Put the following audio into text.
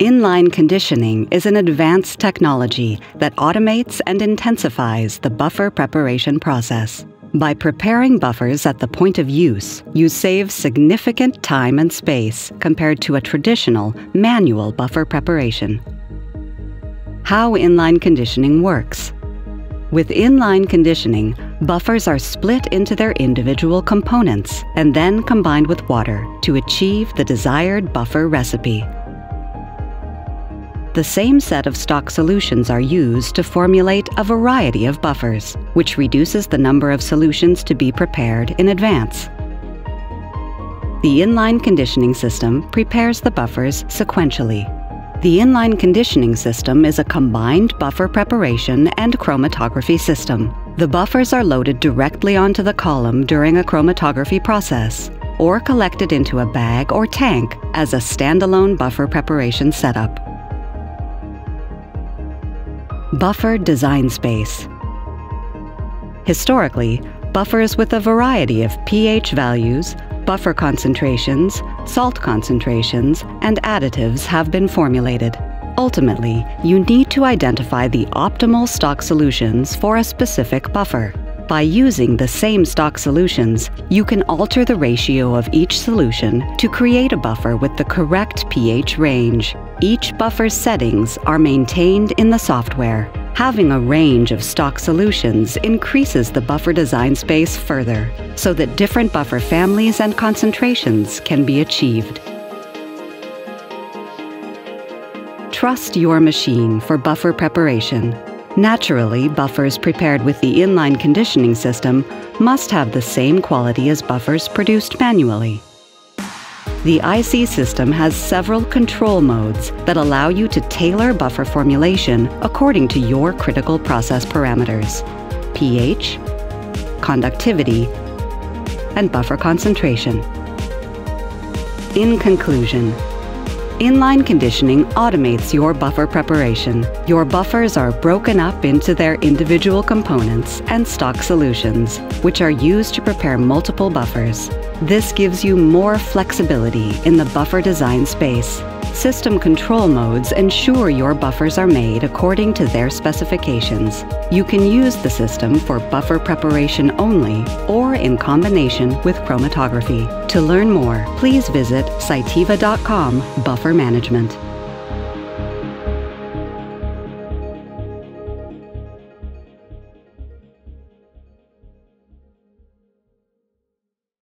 Inline conditioning is an advanced technology that automates and intensifies the buffer preparation process. By preparing buffers at the point of use, you save significant time and space compared to a traditional manual buffer preparation. How inline conditioning works. With inline conditioning, buffers are split into their individual components and then combined with water to achieve the desired buffer recipe. The same set of stock solutions are used to formulate a variety of buffers, which reduces the number of solutions to be prepared in advance. The inline conditioning system prepares the buffers sequentially. The inline conditioning system is a combined buffer preparation and chromatography system. The buffers are loaded directly onto the column during a chromatography process, or collected into a bag or tank as a standalone buffer preparation setup. Buffer design space. Historically, buffers with a variety of pH values, buffer concentrations, salt concentrations, and additives have been formulated. Ultimately, you need to identify the optimal stock solutions for a specific buffer. By using the same stock solutions, you can alter the ratio of each solution to create a buffer with the correct pH range. Each buffer's settings are maintained in the software. Having a range of stock solutions increases the buffer design space further, so that different buffer families and concentrations can be achieved. Trust your machine for buffer preparation. Naturally, buffers prepared with the inline conditioning system must have the same quality as buffers produced manually. The IC system has several control modes that allow you to tailor buffer formulation according to your critical process parameters: pH, conductivity, and buffer concentration. In conclusion, inline conditioning automates your buffer preparation. Your buffers are broken up into their individual components and stock solutions, which are used to prepare multiple buffers. This gives you more flexibility in the buffer design space. System control modes ensure your buffers are made according to their specifications. You can use the system for buffer preparation only or in combination with chromatography. To learn more, please visit cytiva.com/buffer-management.